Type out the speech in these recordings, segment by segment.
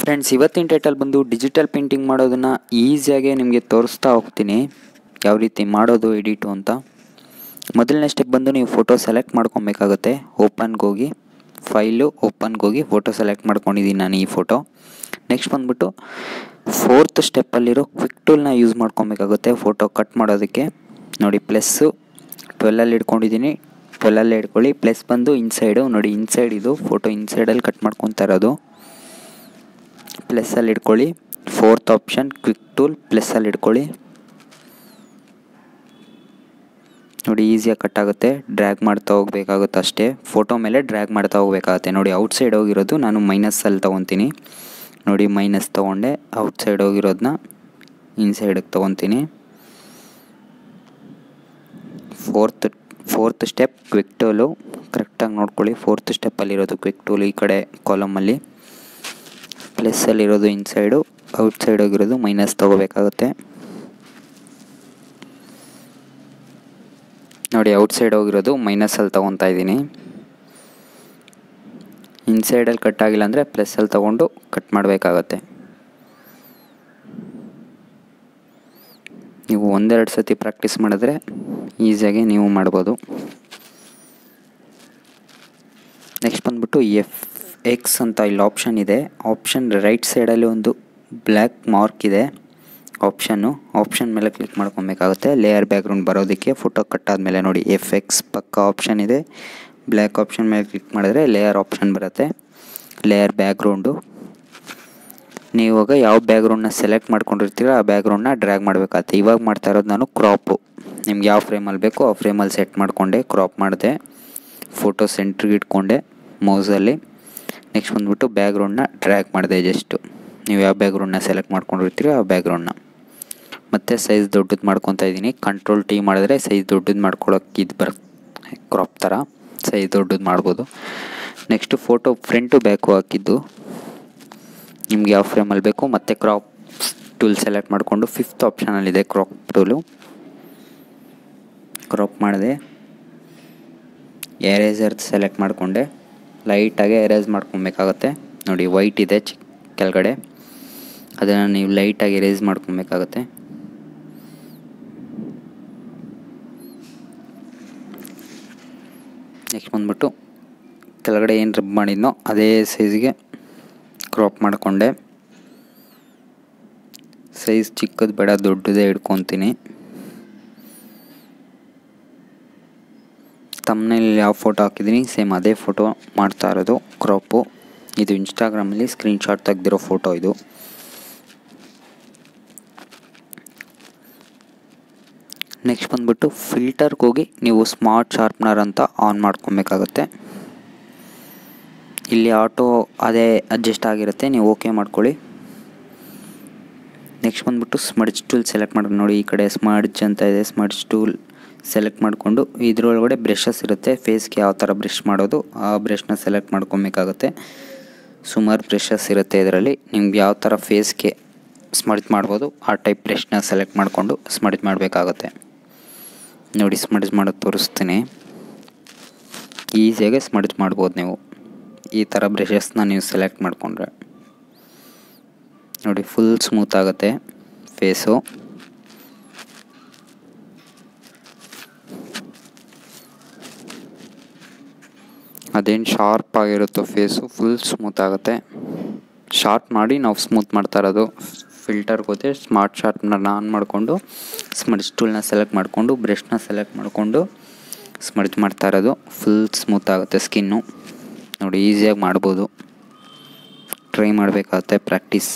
Friends, ಇವತ್ತಿನ title ಬಂದು digital painting ಮಾಡೋದನ್ನು ಈಸಿಯಾಗೆ ನಿಮಗೆ ತೋರಿಸ್ತಾ ಹೋಗ್ತೀನಿ ಯಾವ ರೀತಿ ಮಾಡೋದು ಎಡಿಟು ಅಂತ. ಮೊದಲನೇ ಸ್ಟೆಪ್ ಬಂದು ನೀವು ಫೋಟೋ ಸೆಲೆಕ್ಟ್ ಮಾಡ್ಕೊಬೇಕಾಗುತ್ತೆ. ಓಪನ್ಗೋಗಿ ಫೈಲು, ಓಪನ್ಗೋಗಿ ಫೋಟೋ ಸೆಲೆಕ್ಟ್ ಮಾಡ್ಕೊಂಡಿದ್ದೀನಿ ನಾನು ಈ ಫೋಟೋ. ನೆಕ್ಸ್ಟ್ ಬಂದುಬಿಟ್ಟು ಫೋರ್ತ್ ಸ್ಟೆಪ್ಪಲ್ಲಿರೋ ಕ್ವಿಕ್ ಟೂಲ್ನ ಯೂಸ್ ಮಾಡ್ಕೊಬೇಕಾಗುತ್ತೆ ಫೋಟೋ ಕಟ್ ಮಾಡೋದಕ್ಕೆ. ನೋಡಿ ಪ್ಲಸ್ಸು 12 ಇಟ್ಕೊಂಡಿದ್ದೀನಿ, 12 ಇಟ್ಕೊಳ್ಳಿ. ಪ್ಲಸ್ ಬಂದು ಇನ್ಸೈಡು, ನೋಡಿ ಇನ್ಸೈಡ್ ಇದು ಫೋಟೋ ಇನ್ಸೈಡಲ್ಲಿ ಕಟ್ ಮಾಡ್ಕೊತಾ ಇರೋದು. ಪ್ಲಸ್ಸಲ್ಲಿ ಇಟ್ಕೊಳ್ಳಿ, ಫೋರ್ತ್ ಆಪ್ಷನ್ ಕ್ವಿಕ್ ಟೂಲ್ ಪ್ಲಸ್ಸಲ್ಲಿ ಇಟ್ಕೊಳ್ಳಿ. ನೋಡಿ ಈಸಿಯಾಗಿ ಕಟ್ ಆಗುತ್ತೆ, ಡ್ರ್ಯಾಗ್ ಮಾಡ್ತಾ ಹೋಗ್ಬೇಕಾಗುತ್ತೆ ಅಷ್ಟೇ. ಫೋಟೋ ಮೇಲೆ ಡ್ರ್ಯಾಗ್ ಮಾಡ್ತಾ ಹೋಗ್ಬೇಕಾಗುತ್ತೆ. ನೋಡಿ ಔಟ್ಸೈಡ್ ಹೋಗಿರೋದು ನಾನು ಮೈನಸ್ಸಲ್ಲಿ ತೊಗೊತೀನಿ. ನೋಡಿ ಮೈನಸ್ ತೊಗೊಂಡೆ, ಔಟ್ಸೈಡ್ ಹೋಗಿರೋದನ್ನ ಇನ್ಸೈಡಿಗೆ ತೊಗೊತೀನಿ. ಫೋರ್ತ್ ಸ್ಟೆಪ್ ಕ್ವಿಕ್ ಟೂಲು ಕರೆಕ್ಟಾಗಿ ನೋಡ್ಕೊಳ್ಳಿ. ಫೋರ್ತ್ ಸ್ಟೆಪ್ಪಲ್ಲಿರೋದು ಕ್ವಿಕ್ ಟೂಲ್, ಈ ಕಡೆ ಕಾಲಮಲ್ಲಿ. ಪ್ಲಸ್ಸಲ್ಲಿರೋದು ಇನ್ಸೈಡು, ಔಟ್ಸೈಡ್ ಹೋಗಿರೋದು ಮೈನಸ್ ತೊಗೋಬೇಕಾಗುತ್ತೆ. ನೋಡಿ ಔಟ್ಸೈಡ್ ಹೋಗಿರೋದು ಮೈನಸ್ಸಲ್ಲಿ ತೊಗೊತಾ ಇದ್ದೀನಿ. ಇನ್ಸೈಡಲ್ಲಿ ಕಟ್ ಆಗಿಲ್ಲ ಅಂದರೆ ಪ್ಲಸ್ಸಲ್ಲಿ ತೊಗೊಂಡು ಕಟ್ ಮಾಡಬೇಕಾಗತ್ತೆ. ನೀವು ಒಂದೆರಡು ಸತಿ ಪ್ರಾಕ್ಟೀಸ್ ಮಾಡಿದ್ರೆ ಈಸಿಯಾಗಿ ನೀವು ಮಾಡ್ಬೋದು. ನೆಕ್ಸ್ಟ್ ಬಂದುಬಿಟ್ಟು FX ಅಂತ ಇಲ್ಲಿ ಆಪ್ಷನ್ ಇದೆ. ಆಪ್ಷನ್ ರೈಟ್ ಸೈಡಲ್ಲಿ ಒಂದು ಬ್ಲ್ಯಾಕ್ ಮಾರ್ಕ್ ಇದೆ ಆಪ್ಷನ್ನು. ಆಪ್ಷನ್ ಮೇಲೆ ಕ್ಲಿಕ್ ಮಾಡ್ಕೊಬೇಕಾಗುತ್ತೆ ಲೇಯರ್ ಬ್ಯಾಕ್ಗ್ರೌಂಡ್ ಬರೋದಕ್ಕೆ ಫೋಟೋ ಕಟ್ ಆದಮೇಲೆ. ನೋಡಿ FX ಪಕ್ಕ ಆಪ್ಷನ್ ಇದೆ, ಬ್ಲ್ಯಾಕ್ ಆಪ್ಷನ್ ಮೇಲೆ ಕ್ಲಿಕ್ ಮಾಡಿದ್ರೆ ಲೇಯರ್ ಆಪ್ಷನ್ ಬರುತ್ತೆ, ಲೇಯರ್ ಬ್ಯಾಕ್ಗ್ರೌಂಡು. ನೀವು ಇವಾಗ ಯಾವ ಬ್ಯಾಕ್ಗ್ರೌಂಡ್ನ ಸೆಲೆಕ್ಟ್ ಮಾಡ್ಕೊಂಡಿರ್ತೀರೋ ಆ ಬ್ಯಾಕ್ಗ್ರೌಂಡ್ನ ಡ್ರ್ಯಾಗ್ ಮಾಡಬೇಕಾಗುತ್ತೆ. ಇವಾಗ ಮಾಡ್ತಾ ಇರೋದು ನಾನು ಕ್ರಾಪು. ನಿಮ್ಗೆ ಯಾವ ಫ್ರೇಮಲ್ಲಿ ಬೇಕೋ ಆ ಫ್ರೇಮಲ್ಲಿ ಸೆಟ್ ಮಾಡಿಕೊಂಡೆ, ಕ್ರಾಪ್ ಮಾಡಿದೆ, ಫೋಟೋ ಸೆಂಟ್ರಿಗೆ ಇಟ್ಕೊಂಡೆ ಮೌಸಲ್ಲಿ. ನೆಕ್ಸ್ಟ್ ಬಂದುಬಿಟ್ಟು ಬ್ಯಾಕ್ಗ್ರೌಂಡ್ನ ಡ್ರ್ಯಾಗ್ ಮಾಡಿದೆ ಜಸ್ಟು. ನೀವು ಯಾವ ಬ್ಯಾಕ್ಗ್ರೌಂಡ್ನ ಸೆಲೆಕ್ಟ್ ಮಾಡ್ಕೊಂಡಿರ್ತೀರೋ ಆ ಬ್ಯಾಕ್ಗ್ರೌಂಡ್ನ. ಮತ್ತು ಸೈಜ್ ದೊಡ್ಡದು ಮಾಡ್ಕೊತಾ ಇದ್ದೀನಿ. ಕಂಟ್ರೋಲ್ ಟಿ ಮಾಡಿದ್ರೆ ಸೈಜ್ ದೊಡ್ಡದು ಮಾಡ್ಕೊಳ್ಳೋಕೆ ಇದು ಬರುತ್ತೆ, ಕ್ರಾಪ್ ಥರ ಸೈಜ್ ದೊಡ್ಡದು ಮಾಡ್ಬೋದು. ನೆಕ್ಸ್ಟು ಫೋಟೋ ಫ್ರಂಟು ಬ್ಯಾಕು ಹಾಕಿದ್ದು ನಿಮ್ಗೆ ಯಾವ ಫ್ರೇಮಲ್ಲಿ ಬೇಕು. ಮತ್ತು ಕ್ರಾಪ್ ಟೂಲ್ ಸೆಲೆಕ್ಟ್ ಮಾಡಿಕೊಂಡು ಫಿಫ್ತ್ ಆಪ್ಷನಲ್ಲಿದೆ ಕ್ರಾಪ್ ಟೂಲು, ಕ್ರಾಪ್ ಮಾಡಿದೆ. ಎರೇಸರ್ ಸೆಲೆಕ್ಟ್ ಮಾಡಿಕೊಂಡೆ, ಲೈಟಾಗೆ ಎರೇಸ್ ಮಾಡ್ಕೊಬೇಕಾಗತ್ತೆ. ನೋಡಿ ವೈಟ್ ಇದೆ ಚಿಕ್ಕ ಕೆಳಗಡೆ, ಅದನ್ನು ನೀವು ಲೈಟಾಗಿ ಎರೇಸ್ ಮಾಡ್ಕೊಬೇಕಾಗತ್ತೆ. ನೆಕ್ಸ್ಟ್ ಬಂದುಬಿಟ್ಟು ಕೆಳಗಡೆ ಏನು ರಬ್ ಮಾಡಿದ್ನೋ ಅದೇ ಸೈಜ್ಗೆ ಕ್ರಾಪ್ ಮಾಡಿಕೊಂಡೆ. ಸೈಜ್ ಚಿಕ್ಕದು ಬೇಡ, ದೊಡ್ಡದೇ ಇಟ್ಕೊತೀನಿ. ತಮ್ಮನೇಲಿ ಯಾವ ಫೋಟೋ ಹಾಕಿದ್ದೀನಿ ಸೇಮ್ ಅದೇ ಫೋಟೋ ಮಾಡ್ತಾ ಇರೋದು ಕ್ರಾಪು. ಇದು ಇನ್ಸ್ಟಾಗ್ರಾಮಲ್ಲಿ ಸ್ಕ್ರೀನ್ಶಾಟ್ ತೆಗೆದಿರೋ ಫೋಟೋ ಇದು. ನೆಕ್ಸ್ಟ್ ಬಂದುಬಿಟ್ಟು ಫಿಲ್ಟರ್ಗೆ ಹೋಗಿ ನೀವು ಸ್ಮಾರ್ಟ್ ಶಾರ್ಪ್ನರ್ ಅಂತ ಆನ್ ಮಾಡ್ಕೊಬೇಕಾಗತ್ತೆ. ಇಲ್ಲಿ ಆಟೋ ಅದೇ ಅಡ್ಜಸ್ಟ್ ಆಗಿರುತ್ತೆ, ನೀವು ಓಕೆ ಮಾಡ್ಕೊಳ್ಳಿ. ನೆಕ್ಸ್ಟ್ ಬಂದುಬಿಟ್ಟು ಸ್ಮಡ್ಜ್ ಟೂಲ್ ಸೆಲೆಕ್ಟ್ ಮಾಡ್ಕೊಂಡು, ನೋಡಿ ಈ ಕಡೆ ಸ್ಮಡ್ಜ್ ಅಂತ ಇದೆ, ಸ್ಮಡ್ಜ್ ಟೂಲ್ ಸೆಲೆಕ್ಟ್ ಮಾಡಿಕೊಂಡು ಇದರೊಳಗಡೆ ಬ್ರಷಸ್ ಇರುತ್ತೆ. ಫೇಸ್ಗೆ ಯಾವ ಥರ ಬ್ರಷ್ ಮಾಡೋದು ಆ ಬ್ರಷ್ನ ಸೆಲೆಕ್ಟ್ ಮಾಡ್ಕೊಬೇಕಾಗುತ್ತೆ. ಸುಮಾರು ಬ್ರಷಸ್ ಇರುತ್ತೆ ಇದರಲ್ಲಿ, ನಿಮ್ಗೆ ಯಾವ ಥರ ಫೇಸ್ಗೆ ಸ್ಮಡ್ಜ್ ಮಾಡ್ಬೋದು ಆ ಟೈಪ್ ಬ್ರಷ್ನ ಸೆಲೆಕ್ಟ್ ಮಾಡಿಕೊಂಡು ಸ್ಮಡ್ಜ್ ಮಾಡಬೇಕಾಗುತ್ತೆ. ನೋಡಿ ಸ್ಮಡ್ಜ್ ಮಾಡೋದು ತೋರಿಸ್ತೀನಿ. ಈಸಿಯಾಗಿ ಸ್ಮಡ್ಜ್ ಮಾಡ್ಬೋದು ನೀವು ಈ ಥರ ಬ್ರಷಸ್ನ ನೀವು ಸೆಲೆಕ್ಟ್ ಮಾಡಿಕೊಂಡ್ರೆ. ನೋಡಿ ಫುಲ್ ಸ್ಮೂತ್ ಆಗುತ್ತೆ ಫೇಸು. ಅದೇನು ಶಾರ್ಪ್ ಆಗಿರುತ್ತೋ ಫೇಸು ಫುಲ್ ಸ್ಮೂತ್ ಆಗುತ್ತೆ. ಶಾರ್ಪ್ ಮಾಡಿ ನಾವು ಸ್ಮೂತ್ ಮಾಡ್ತಾ ಇರೋದು. ಫಿಲ್ಟರ್ಗೆ ಹೋದರೆ ಸ್ಮಾರ್ಟ್ ಶಾರ್ಪ್ನ ಆನ್ ಮಾಡಿಕೊಂಡು ಸ್ಮಡ್ಜ್ ಟೂಲ್ನ ಸೆಲೆಕ್ಟ್ ಮಾಡಿಕೊಂಡು ಬ್ರಷ್ನ ಸೆಲೆಕ್ಟ್ ಮಾಡಿಕೊಂಡು ಸ್ಮಡ್ಜ್ ಮಾಡ್ತಾ ಇರೋದು. ಫುಲ್ ಸ್ಮೂತ್ ಆಗುತ್ತೆ ಸ್ಕಿನ್ನು. ನೋಡಿ ಈಸಿಯಾಗಿ ಮಾಡ್ಬೋದು, ಟ್ರೈ ಮಾಡಬೇಕಾಗುತ್ತೆ. Practice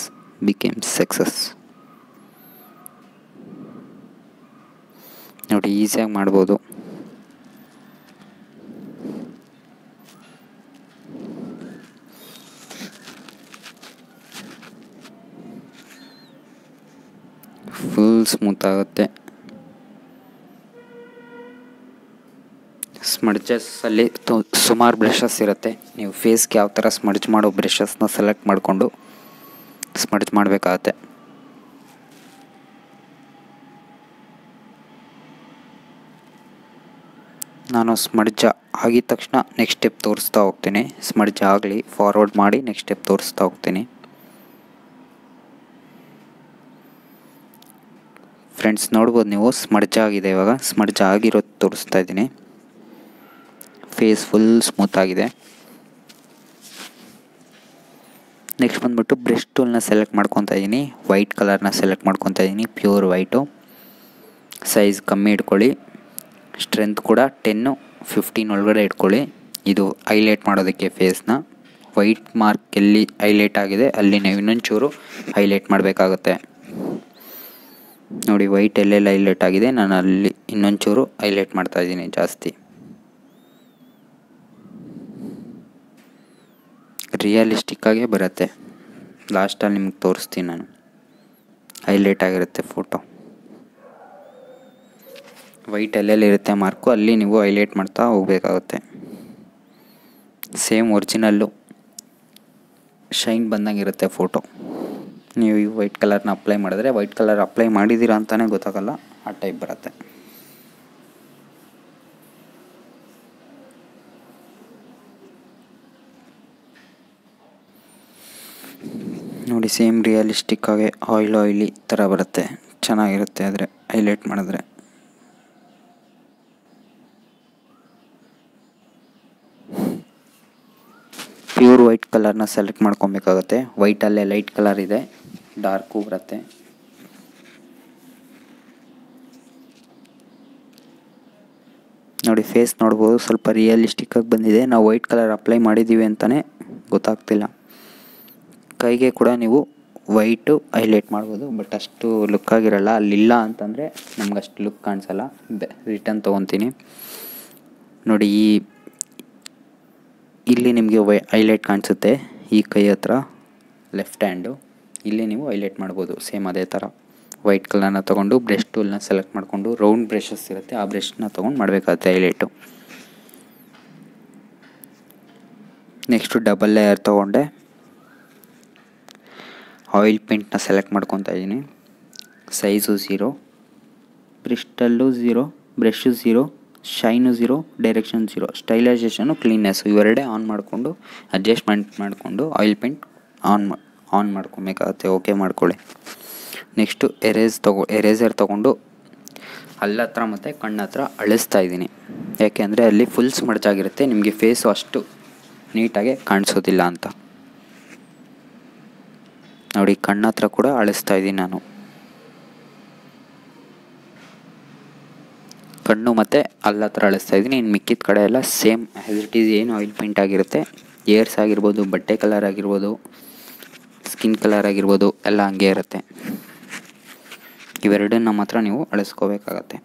became success. ನೋಡಿ ಈಸಿಯಾಗಿ ಮಾಡ್ಬೋದು. ಫುಲ್ ಸ್ಮೂತ್ ಆಗುತ್ತೆ. ಸ್ಮಡ್ಜಸ್ಸಲ್ಲಿ ಸುಮಾರು ಬ್ರಷಸ್ ಇರುತ್ತೆ, ನೀವು ಫೇಸ್ಗೆ ಯಾವ ಥರ ಸ್ಮಡ್ಜ್ ಮಾಡೋ ಬ್ರಷಸ್ನ ಸೆಲೆಕ್ಟ್ ಮಾಡಿಕೊಂಡು ಸ್ಮಡ್ಜ್ ಮಾಡಬೇಕಾಗತ್ತೆ. ನಾನು ಸ್ಮಡ್ಜ್ ಆಗಿದ ತಕ್ಷಣ ನೆಕ್ಸ್ಟ್ ಸ್ಟೆಪ್ ತೋರಿಸ್ತಾ ಹೋಗ್ತೀನಿ. ಸ್ಮಡ್ಜ್ ಆಗಲಿ ಫಾರ್ವರ್ಡ್ ಮಾಡಿ ನೆಕ್ಸ್ಟ್ ಸ್ಟೆಪ್ ತೋರಿಸ್ತಾ ಹೋಗ್ತೀನಿ. ಫ್ರೆಂಡ್ಸ್ ನೋಡ್ಬೋದು ನೀವು ಸ್ಮಡ್ಜ್ ಆಗಿದೆ. ಇವಾಗ ಸ್ಮಡ್ಜ್ ಆಗಿರೋದು ತೋರಿಸ್ತಾ ಇದ್ದೀನಿ. ಫೇಸ್ ಫುಲ್ ಸ್ಮೂತ್ ಆಗಿದೆ. ನೆಕ್ಸ್ಟ್ ಬಂದ್ಬಿಟ್ಟು ಬ್ರಷ್ ಟೂಲ್ನ ಸೆಲೆಕ್ಟ್ ಮಾಡ್ಕೊತಾ ಇದ್ದೀನಿ. ವೈಟ್ ಕಲರ್ನ ಸೆಲೆಕ್ಟ್ ಮಾಡ್ಕೊತಾ ಇದ್ದೀನಿ, ಪ್ಯೂರ್ ವೈಟು. ಸೈಜ್ ಕಮ್ಮಿ ಇಟ್ಕೊಳ್ಳಿ. ಸ್ಟ್ರೆಂತ್ ಕೂಡ 10-15 ಒಳಗಡೆ ಇಟ್ಕೊಳ್ಳಿ. ಇದು ಹೈಲೈಟ್ ಮಾಡೋದಕ್ಕೆ ಫೇಸ್ನ ವೈಟ್ ಮಾರ್ಕ್ ಎಲ್ಲಿ ಹೈಲೈಟ್ ಆಗಿದೆ ಅಲ್ಲಿ ನಾವು ಇನ್ನೊಂಚೂರು ಹೈಲೈಟ್ ಮಾಡಬೇಕಾಗುತ್ತೆ. ನೋಡಿ ವೈಟ್ ಎಲ್ಲೆಲ್ಲ ಹೈಲೈಟ್ ಆಗಿದೆ, ನಾನು ಅಲ್ಲಿ ಇನ್ನೊಂಚೂರು ಹೈಲೈಟ್ ಮಾಡ್ತಾಯಿದ್ದೀನಿ ಜಾಸ್ತಿ. ರಿಯಲಿಸ್ಟಿಕ್ಕಾಗೇ ಬರುತ್ತೆ. ಲಾಸ್ಟಲ್ಲಿ ನಿಮ್ಗೆ ತೋರಿಸ್ತೀನಿ ನಾನು, ಹೈಲೈಟ್ ಆಗಿರುತ್ತೆ ಫೋಟೋ. ವೈಟ್ ಎಲ್ಲೆಲ್ಲಿರುತ್ತೆ ಮಾರ್ಕು ಅಲ್ಲಿ ನೀವು ಹೈಲೈಟ್ ಮಾಡ್ತಾ ಹೋಗಬೇಕಾಗುತ್ತೆ. ಸೇಮ್ ಒರಿಜಿನಲ್ಲು ಶೈನ್ ಬಂದಂಗಿರುತ್ತೆ ಫೋಟೋ. ನೀವು ಈ ವೈಟ್ ಕಲರ್ನ ಅಪ್ಲೈ ಮಾಡಿದ್ರೆ ವೈಟ್ ಕಲರ್ ಅಪ್ಲೈ ಮಾಡಿದ್ದೀರಾ ಅಂತಲೇ ಗೊತ್ತಾಗಲ್ಲ, ಆ ಟೈಪ್ ಬರುತ್ತೆ. ನೋಡಿ ಸೇಮ್ ರಿಯಲಿಸ್ಟಿಕ್ ಆಗಿ ಆಯಿಲಿ ಥರ ಬರುತ್ತೆ, ಚೆನ್ನಾಗಿರುತ್ತೆ. ಆದರೆ ಹೈಲೈಟ್ ಮಾಡಿದ್ರೆ ಪ್ಯೂರ್ ವೈಟ್ ಕಲರ್ನ ಸೆಲೆಕ್ಟ್ ಮಾಡ್ಕೊಬೇಕಾಗುತ್ತೆ. ವೈಟಲ್ಲೇ ಲೈಟ್ ಕಲರ್ ಇದೆ, ಡಾರ್ಕು ಬರುತ್ತೆ. ನೋಡಿ ಫೇಸ್ ನೋಡ್ಬೋದು ಸ್ವಲ್ಪ ರಿಯಲಿಸ್ಟಿಕ್ ಆಗಿ ಬಂದಿದೆ. ನಾವು ವೈಟ್ ಕಲರ್ ಅಪ್ಲೈ ಮಾಡಿದ್ದೀವಿ ಅಂತಲೇ ಗೊತ್ತಾಗ್ತಿಲ್ಲ. ಕೈಗೆ ಕೂಡ ನೀವು ವೈಟು ಹೈಲೈಟ್ ಮಾಡ್ಬೋದು, ಬಟ್ ಅಷ್ಟು ಲುಕ್ ಆಗಿರಲ್ಲ. ಅಲ್ಲಿಲ್ಲ ಅಂತಂದರೆ ನಮ್ಗೆ ಅಷ್ಟು ಲುಕ್ ಕಾಣಿಸಲ್ಲ. ರಿಟರ್ನ್ ತೊಗೊತೀನಿ. ನೋಡಿ ಇಲ್ಲಿ ನಿಮಗೆ ಹೈಲೈಟ್ ಕಾಣಿಸುತ್ತೆ ಈ ಕೈ ಹತ್ರ, ಲೆಫ್ಟ್ ಹ್ಯಾಂಡು. ಇಲ್ಲಿ ನೀವು ಹೈಲೈಟ್ ಮಾಡ್ಬೋದು ಸೇಮ್ ಅದೇ ಥರ. ವೈಟ್ ಕಲರ್ನ ತೊಗೊಂಡು ಬ್ರಷ್ ಟೂಲ್ನ ಸೆಲೆಕ್ಟ್ ಮಾಡಿಕೊಂಡು ರೌಂಡ್ ಬ್ರಷಸ್ ಇರುತ್ತೆ, ಆ ಬ್ರಷ್ನ ತೊಗೊಂಡು ಮಾಡಬೇಕಾಗುತ್ತೆ ಹೈಲೈಟು. ನೆಕ್ಸ್ಟು ಡಬಲ್ ಲೇಯರ್ ತೊಗೊಂಡೆ. ಆಯಿಲ್ ಪೇಂಟ್ನ ಸೆಲೆಕ್ಟ್ ಮಾಡ್ಕೊತಾ ಇದ್ದೀನಿ. Size 0, bristle 0, brush 0, shine 0, direction 0, stylization cleanness ಇವೆರಡೇ ಆನ್ ಮಾಡಿಕೊಂಡು ಅಡ್ಜಸ್ಟ್ಮೆಂಟ್ ಮಾಡಿಕೊಂಡು ಆಯಿಲ್ ಪೇಂಟ್ ಆನ್ ಮಾಡ್ಕೊಬೇಕಾಗತ್ತೆ. ಓಕೆ ಮಾಡ್ಕೊಳ್ಳಿ. ನೆಕ್ಸ್ಟು ಎರೇಸರ್ ತೊಗೊಂಡು ಹಲ್ಲತ್ರ ಮತ್ತು ಕಣ್ಣತ್ರ ಅಳಿಸ್ತಾ ಇದ್ದೀನಿ. ಯಾಕೆಂದರೆ ಅಲ್ಲಿ ಫುಲ್ ಸ್ಮಡ್ಜ್ ಆಗಿರುತ್ತೆ, ನಿಮಗೆ ಫೇಸು ಅಷ್ಟು ನೀಟಾಗಿ ಕಾಣಿಸೋದಿಲ್ಲ ಅಂತ. ನೋಡಿ ಕಣ್ಣ ಹತ್ರ ಕೂಡ ಅಳಿಸ್ತಾ ಇದ್ದೀನಿ ನಾನು. ಕಣ್ಣು ಮತ್ತು ಅಲ್ಲ ಹತ್ರ ಅಳಿಸ್ತಾ ಇದ್ದೀನಿ. ಇನ್ನು ಮಿಕ್ಕಿದ ಕಡೆ ಎಲ್ಲ ಸೇಮ್ ಆ್ಯಸ್ ಇಟ್ ಈಸ್ ಏನು ಆಯಿಲ್ ಪೇಂಟ್ ಆಗಿರುತ್ತೆ. ಏರ್ಸ್ ಆಗಿರ್ಬೋದು, ಬಟ್ಟೆ ಕಲರ್ ಆಗಿರ್ಬೋದು, ಸ್ಕಿನ್ ಕಲರ್ ಆಗಿರ್ಬೋದು, ಎಲ್ಲ ಹಂಗೆ ಇರುತ್ತೆ. ಇವೆರಡನ್ನ ನಮ್ಮ ಹತ್ರ ನೀವು ಅಳಿಸ್ಕೋಬೇಕಾಗತ್ತೆ.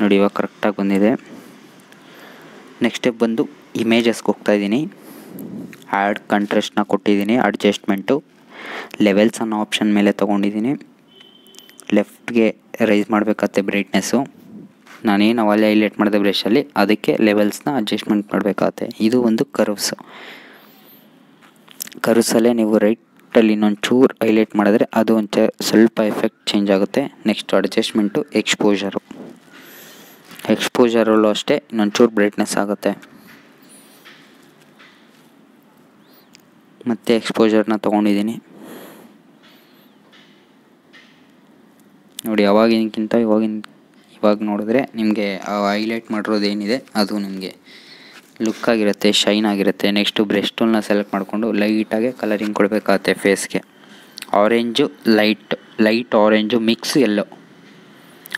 ನೋಡಿ ಇವಾಗ ಕರೆಕ್ಟಾಗಿ ಬಂದಿದೆ. ನೆಕ್ಸ್ಟ್ ಸ್ಟೆಪ್ ಬಂದು ಇಮೇಜಸ್ಗೆ ಹೋಗ್ತಾಯಿದ್ದೀನಿ. ಆ್ಯಡ್ ಕಾಂಟ್ರಾಸ್ಟ್ನ ಕೊಟ್ಟಿದ್ದೀನಿ, ಅಡ್ಜಸ್ಟ್ಮೆಂಟು ಲೆವೆಲ್ಸ್ ಅನ್ನೋ ಆಪ್ಷನ್ ಮೇಲೆ ತೊಗೊಂಡಿದ್ದೀನಿ. ಲೆಫ್ಟ್ಗೆ ರೈಸ್ ಮಾಡಬೇಕಾಗತ್ತೆ ಬ್ರೈಟ್ನೆಸ್ಸು. ನಾನೇನು ಅವಲ್ಲಿ ಹೈಲೈಟ್ ಮಾಡಿದೆ ಬ್ರಷಲ್ಲಿ, ಅದಕ್ಕೆ ಲೆವೆಲ್ಸ್ನ ಅಡ್ಜಸ್ಟ್ಮೆಂಟ್ ಮಾಡಬೇಕಾಗತ್ತೆ. ಇದು ಒಂದು ಕರ್ವ್ಸಲ್ಲೇ ನೀವು ರೈಟಲ್ಲಿ ಇನ್ನೊಂದು ಚೂರು ಹೈಲೈಟ್ ಮಾಡಿದ್ರೆ ಅದು ಒಂದು ಸ್ವಲ್ಪ ಎಫೆಕ್ಟ್ ಚೇಂಜ್ ಆಗುತ್ತೆ. ನೆಕ್ಸ್ಟ್ ಅಡ್ಜಸ್ಟ್ಮೆಂಟು ಎಕ್ಸ್ಪೋಜರಲ್ಲೂ ಅಷ್ಟೇ ಇನ್ನೊಂಚೂರು ಬ್ರೈಟ್ನೆಸ್ ಆಗುತ್ತೆ. ಮತ್ತೆ ಎಕ್ಸ್ಪೋಜರ್ನ ತೊಗೊಂಡಿದ್ದೀನಿ. ನೋಡಿ ಅವಾಗಿನಕ್ಕಿಂತ ಇವಾಗ ನೋಡಿದ್ರೆ ನಿಮಗೆ ಹೈಲೈಟ್ ಮಾಡಿರೋದೇನಿದೆ ಅದು ನಿಮಗೆ ಲುಕ್ ಆಗಿರುತ್ತೆ, ಶೈನ್ ಆಗಿರುತ್ತೆ. ನೆಕ್ಸ್ಟು ಬ್ರಷ್ ಟೂಲ್ನ ಸೆಲೆಕ್ಟ್ ಮಾಡಿಕೊಂಡು ಲೈಟಾಗೆ ಕಲರಿಂಗ್ ಕೊಡಬೇಕಾಗತ್ತೆ ಫೇಸ್ಗೆ. ಆರೆಂಜು ಲೈಟ್ ಆರೆಂಜು ಮಿಕ್ಸ್ ಎಲ್ಲೋ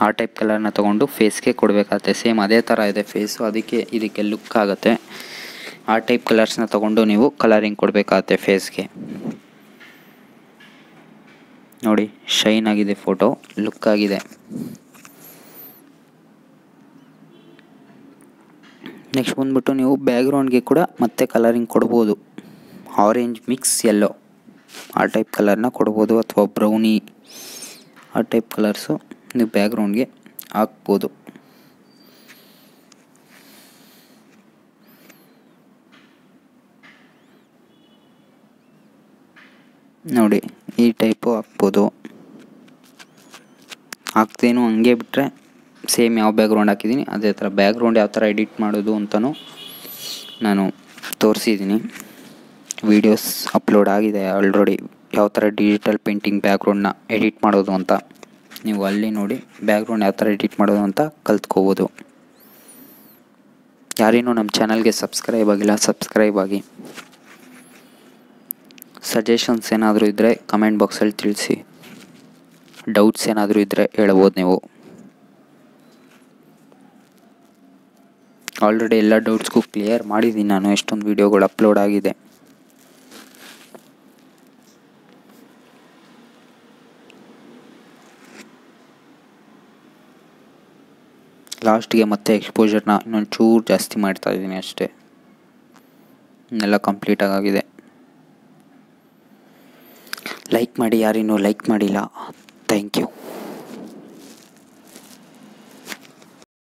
ಆ ಟೈಪ್ ಕಲರ್ನ ತೊಗೊಂಡು ಫೇಸ್ಗೆ ಕೊಡಬೇಕಾಗತ್ತೆ. ಸೇಮ್ ಅದೇ ಥರ ಇದೆ ಫೇಸು, ಅದಕ್ಕೆ ಇದಕ್ಕೆ ಲುಕ್ ಆಗುತ್ತೆ. ಆ ಟೈಪ್ ಕಲರ್ಸ್ನ ತೊಗೊಂಡು ನೀವು ಕಲರಿಂಗ್ ಕೊಡಬೇಕಾಗತ್ತೆ ಫೇಸ್ಗೆ. ನೋಡಿ ಶೈನ್ ಆಗಿದೆ ಫೋಟೋ, ಲುಕ್ ಆಗಿದೆ. ನೆಕ್ಸ್ಟ್ ಬಂದ್ಬಿಟ್ಟು ನೀವು ಬ್ಯಾಕ್ಗ್ರೌಂಡ್ಗೆ ಕೂಡ ಮತ್ತೆ ಕಲರಿಂಗ್ ಕೊಡ್ಬೋದು. ಆರೆಂಜ್ ಮಿಕ್ಸ್ ಎಲ್ಲೋ ಆ ಟೈಪ್ ಕಲರ್ನ ಕೊಡ್ಬೋದು, ಅಥವಾ ಬ್ರೌನಿ ಆ ಟೈಪ್ ಕಲರ್ಸು ನೀವು ಬ್ಯಾಕ್ಗ್ರೌಂಡ್ಗೆ ಹಾಕ್ಬೋದು. ನೋಡಿ ಈ ಟೈಪು ಹಾಕ್ಬೋದು. ಹಾಕ್ತೇನು ಹಂಗೆ ಬಿಟ್ಟರೆ ಸೇಮ್ ಯಾವ ಬ್ಯಾಕ್ಗ್ರೌಂಡ್ ಹಾಕಿದ್ದೀನಿ ಅದೇ ಥರ. ಬ್ಯಾಕ್ಗ್ರೌಂಡ್ ಯಾವ ಥರ ಎಡಿಟ್ ಮಾಡೋದು ಅಂತಲೂ ನಾನು ತೋರಿಸಿದ್ದೀನಿ. ವೀಡಿಯೋಸ್ ಅಪ್ಲೋಡ್ ಆಗಿದೆ ಆಲ್ರೆಡಿ, ಯಾವ ಥರ ಡಿಜಿಟಲ್ ಪೇಂಟಿಂಗ್ ಬ್ಯಾಕ್ಗ್ರೌಂಡನ್ನ ಎಡಿಟ್ ಮಾಡೋದು ಅಂತ. ನೀವು ಅಲ್ಲಿ ನೋಡಿ ಬ್ಯಾಕ್ಗ್ರೌಂಡ್ ಯಾವ ಥರ ಎಡಿಟ್ ಮಾಡೋದು ಅಂತ ಕಲ್ತ್ಕೋಬೋದು. ಯಾರೇನೂ ನಮ್ಮ ಚಾನಲ್ಗೆ ಸಬ್ಸ್ಕ್ರೈಬ್ ಆಗಿಲ್ಲ, ಸಬ್ಸ್ಕ್ರೈಬ್ ಆಗಿ. ಸಜೆಷನ್ಸ್ ಏನಾದರೂ ಇದ್ದರೆ ಕಮೆಂಟ್ ಬಾಕ್ಸಲ್ಲಿ ತಿಳಿಸಿ. ಡೌಟ್ಸ್ ಏನಾದರೂ ಇದ್ದರೆ ಹೇಳ್ಬೋದು ನೀವು. ಆಲ್ರೆಡಿ ಎಲ್ಲ ಡೌಟ್ಸ್ಗೂ ಕ್ಲಿಯರ್ ಮಾಡಿದ್ದೀನಿ ನಾನು, ಎಷ್ಟೊಂದು ವೀಡಿಯೋಗಳು ಅಪ್ಲೋಡ್ ಆಗಿದೆ. ಲಾಸ್ಟ್ಗೆ ಮತ್ತೆ ಎಕ್ಸ್ಪೋಜರ್ನ ಇನ್ನೊಂದು ಚೂರು ಜಾಸ್ತಿ ಮಾಡ್ತಾಯಿದ್ದೀನಿ ಅಷ್ಟೇ. ಎಲ್ಲ ಕಂಪ್ಲೀಟಾಗಿದೆ. ಲೈಕ್ ಮಾಡಿ, ಯಾರಿನ್ನೂ ಲೈಕ್ ಮಾಡಿಲ್ಲ. Thank you.